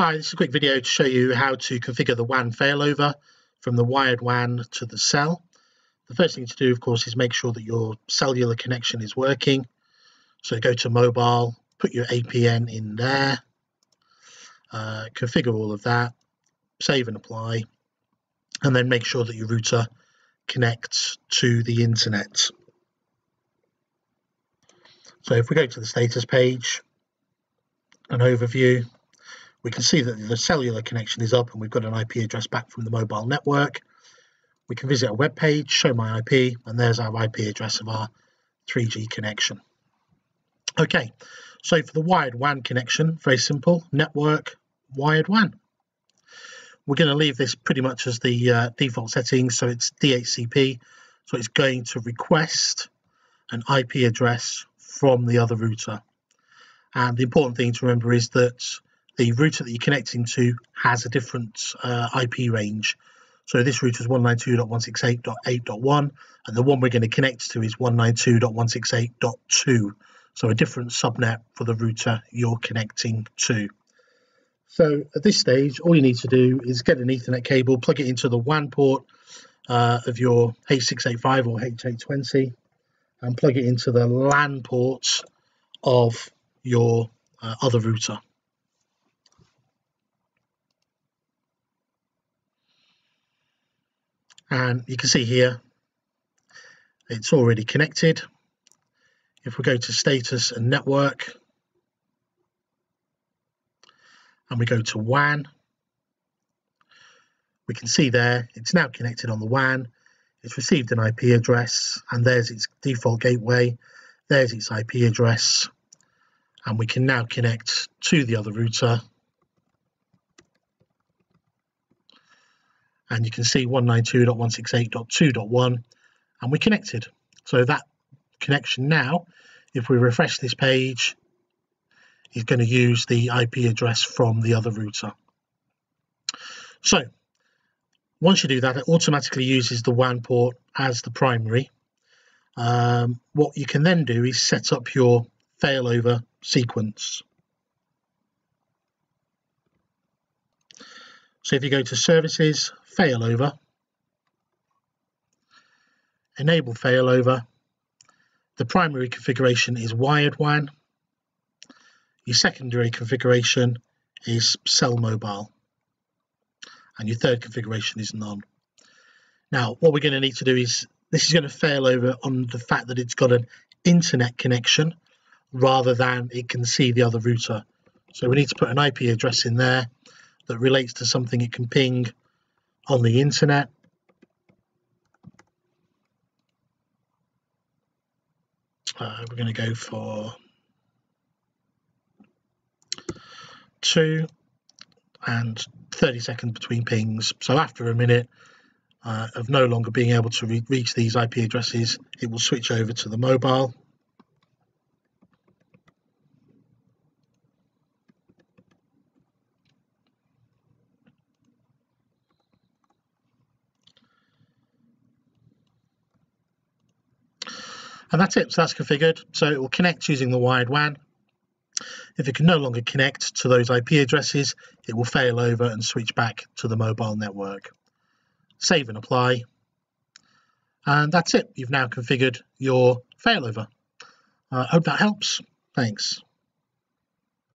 Hi, this is a quick video to show you how to configure the WAN failover from the wired WAN to the cell. The first thing to do, of course, is make sure that your cellular connection is working. So go to mobile, put your APN in there, configure all of that, save and apply, and then make sure that your router connects to the internet. So if we go to the status page, an overview, we can see that the cellular connection is up and we've got an IP address back from the mobile network. We can visit a web page, show my IP, and there's our IP address of our 3G connection. Okay, so for the wired WAN connection, very simple, network, wired WAN. We're going to leave this pretty much as the default settings, so it's DHCP, so it's going to request an IP address from the other router. And the important thing to remember is that the router that you're connecting to has a different IP range. So this router is 192.168.8.1, and the one we're going to connect to is 192.168.2. So a different subnet for the router you're connecting to. So at this stage, all you need to do is get an Ethernet cable, plug it into the WAN port of your H685 or H820, and plug it into the LAN ports of your other router. And you can see here, it's already connected. If we go to status and network, and we go to WAN, we can see there, it's now connected on the WAN. It's received an IP address, and there's its default gateway. There's its IP address. And we can now connect to the other router. And you can see 192.168.2.1, and we're connected. So that connection now, if we refresh this page, is going to use the IP address from the other router. So once you do that, it automatically uses the WAN port as the primary. What you can then do is set up your failover sequence. So if you go to services, failover, enable failover, the primary configuration is wired WAN, your secondary configuration is cell mobile, and your third configuration is none. Now what we're going to need to do is, this is going to fail over on the fact that it's got an internet connection rather than it can see the other router. So we need to put an IP address in there that relates to something it can ping on the internet. We're going to go for 2 and 30 seconds between pings. So after a minute of no longer being able to reach these IP addresses, it will switch over to the mobile. And that's it, so that's configured. So it will connect using the wired WAN. If it can no longer connect to those IP addresses, it will fail over and switch back to the mobile network. Save and apply. And that's it, you've now configured your failover. I hope that helps. Thanks.